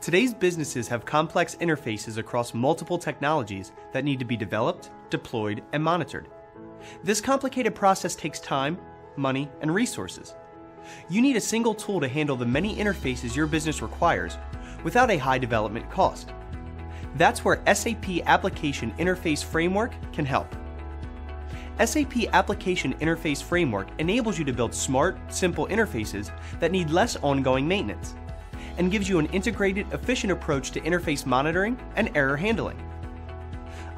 Today's businesses have complex interfaces across multiple technologies that need to be developed, deployed, and monitored. This complicated process takes time, money, and resources. You need a single tool to handle the many interfaces your business requires without a high development cost. That's where SAP Application Interface Framework can help. SAP Application Interface Framework enables you to build smart, simple interfaces that need less ongoing maintenance, and gives you an integrated, efficient approach to interface monitoring and error handling.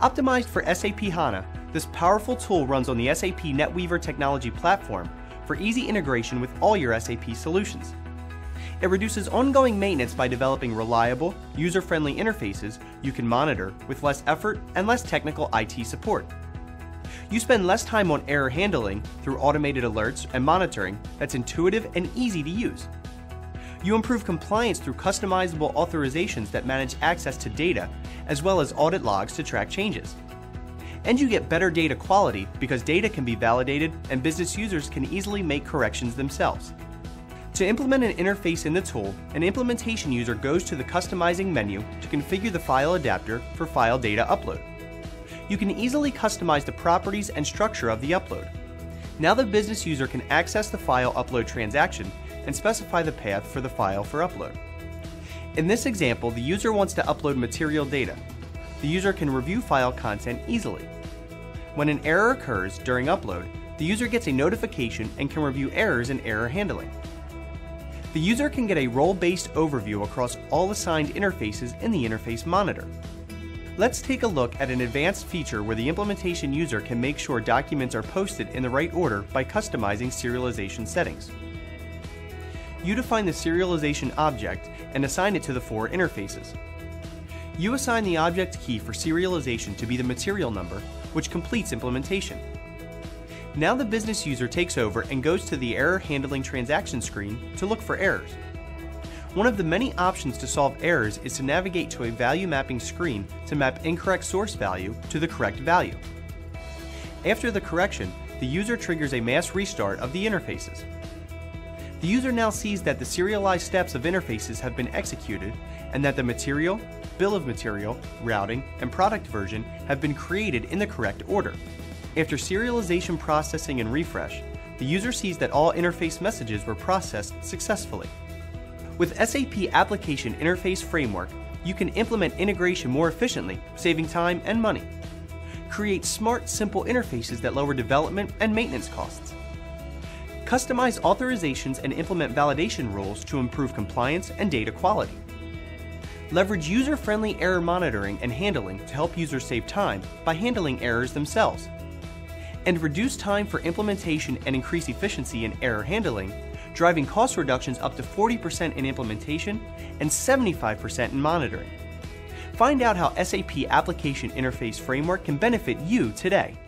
Optimized for SAP HANA, this powerful tool runs on the SAP NetWeaver technology platform for easy integration with all your SAP solutions. It reduces ongoing maintenance by developing reliable, user-friendly interfaces you can monitor with less effort and less technical IT support. You spend less time on error handling through automated alerts and monitoring that's intuitive and easy to use. You improve compliance through customizable authorizations that manage access to data, as well as audit logs to track changes. And you get better data quality because data can be validated and business users can easily make corrections themselves. To implement an interface in the tool, an implementation user goes to the customizing menu to configure the file adapter for file data upload. You can easily customize the properties and structure of the upload. Now the business user can access the file upload transaction and specify the path for the file for upload. In this example, the user wants to upload material data. The user can review file content easily. When an error occurs during upload, the user gets a notification and can review errors in error handling. The user can get a role-based overview across all assigned interfaces in the interface monitor. Let's take a look at an advanced feature where the implementation user can make sure documents are posted in the right order by customizing serialization settings. You define the serialization object and assign it to the four interfaces. You assign the object key for serialization to be the material number, which completes implementation. Now the business user takes over and goes to the error handling transaction screen to look for errors. One of the many options to solve errors is to navigate to a value mapping screen to map incorrect source value to the correct value. After the correction, the user triggers a mass restart of the interfaces. The user now sees that the serialized steps of interfaces have been executed and that the material, bill of material, routing, and product version have been created in the correct order. After serialization processing and refresh, the user sees that all interface messages were processed successfully. With SAP Application Interface Framework, you can implement integration more efficiently, saving time and money. Create smart, simple interfaces that lower development and maintenance costs. Customize authorizations and implement validation rules to improve compliance and data quality. Leverage user-friendly error monitoring and handling to help users save time by handling errors themselves. And reduce time for implementation and increase efficiency in error handling, driving cost reductions up to 40% in implementation and 75% in monitoring. Find out how SAP Application Interface Framework can benefit you today.